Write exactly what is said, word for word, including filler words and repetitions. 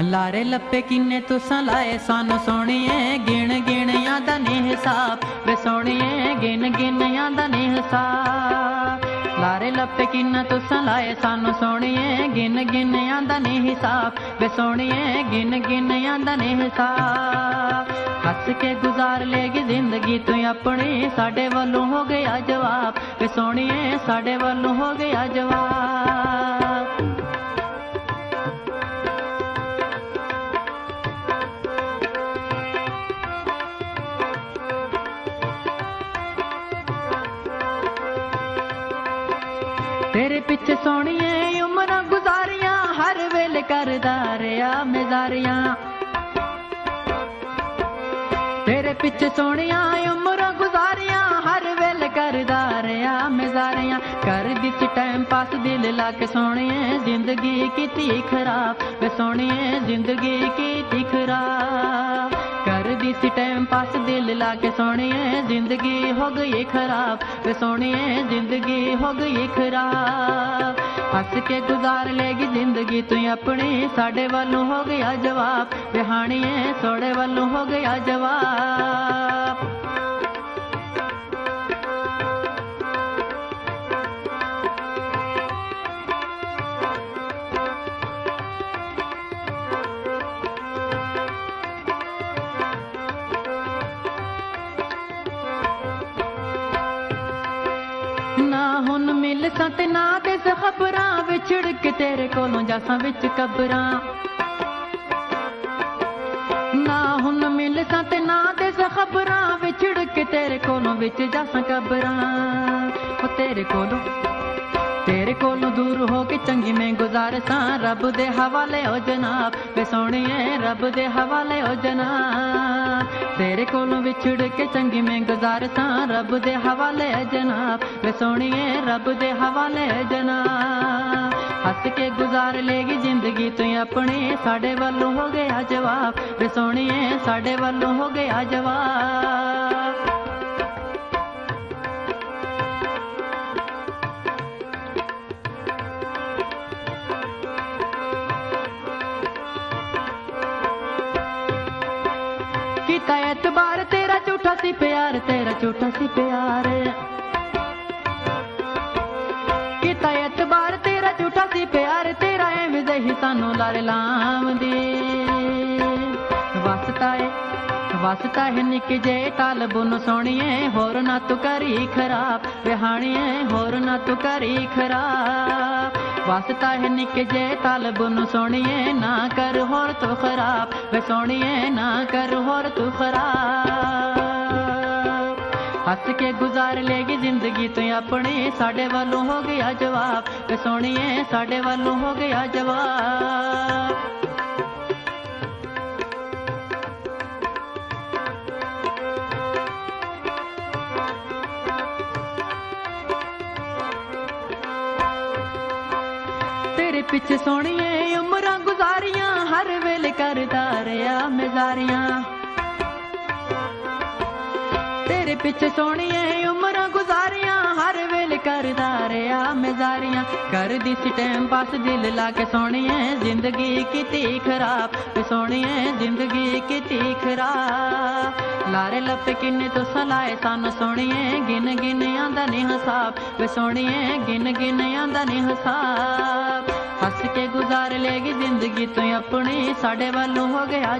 लारे लप्पे किन्ने तुसा लाए सानू सोनिए गिन गिन यादा नहीं हिसाब वे सोनिए गिन गिन यादा नहीं हिसाब। लारे लप्पे किन्ने तुसा लाए सानू सोनिए गिन गिन यादा नहीं हिसाब वे सोनिए गिन गिन यादा नहीं हिसाब। हंस के गुजार लेगी जिंदगी तू अपनी साडे वालों हो गया जवाब वे सोनिए साडे वालों हो गया जवाब। तेरे पिछे सोनिए उम्र गुजारियां हर वेले कर दारिया मेजारिया। तेरे पिछे सोनिया उम्र गुजारियां हर वेले कर दारिया मेजारिया। कर दिच टाइम पास दिल लाके सोनिए जिंदगी कीती खराब वे सोनिए जिंदगी कीती खराब। कर दिच टाइम पास दिल लाके सोनिए जिंदगी हो गई खराब वे सोनिए जिंदगी हो गई खराब। हंस के गुजार लेगी जिंदगी तू अपनी साडे वालों हो गया जवाब बिहानिए सोड़े वालों हो गया जवाब। हुन मिल सत ना दिस खबरा विछड़ के तेरे कोलों जासा विच कबरा। ना हुन मिल सत ना दिस खबरा विछड़ के तेरे कोलों विच जासा कबरा। ओ तेरे कोलों तेरे कोलों दूर हो के चंगी में गुजारसा रब दे हवाले ओ जनाब वे सोनिए रब दे हवाले ओ जनाब। तेरे कोलों विछड़ के चंगी में गुजारसा रब दे हवाले ओ जनाब वे सोनिए रब दे हवाले ओ जनाब। हंस के गुजार लेगी जिंदगी तू अपनी साडे वालों हो गया जवाब वे सोनिए साडे वालों हो गया जवाब। कीता एतबार तेरा झूठा सी प्यार तेरा झूठा सी प्यार। कीता एतबार तेरा झूठा सी प्यार तेरा एवें जही सानू लारे लांदी। वास्ता है वास्ता है निके जे टाल बुन सोनिए होर ना तू करी खराब विहानिए होर ना तू करी खराब। वास्ता है निके जे तालब नू सोनिए ना कर होर तू खराब वे सोनिए ना कर होर तू खराब। हंस के गुजार लेगी जिंदगी तू अपनी साडे वालों हो गया जवाब वे सोनिए साडे वालों हो गया जवाब। पिछे सोनिए उम्र गुजारियां हर वेले कर दारिया मजारियां। तेरे पिछे सोनिए उम्र गुजारियां हर वेले कर दारिया मजारियां। कर दिस टाइम पास दिल लाके सोनिए जिंदगी कीती खराब वे सोनिए जिंदगी कीती खराब। लारे लप्पे किन्ने तुसा लाए सानू सोनिए गिन गिन आंदा नहीं हिसाब वे सोनिए गिन गिन आंदा नहीं हिसाब। हंस के गुजार लेगी जिंदगी तू अपनी साडे वालों हो गया।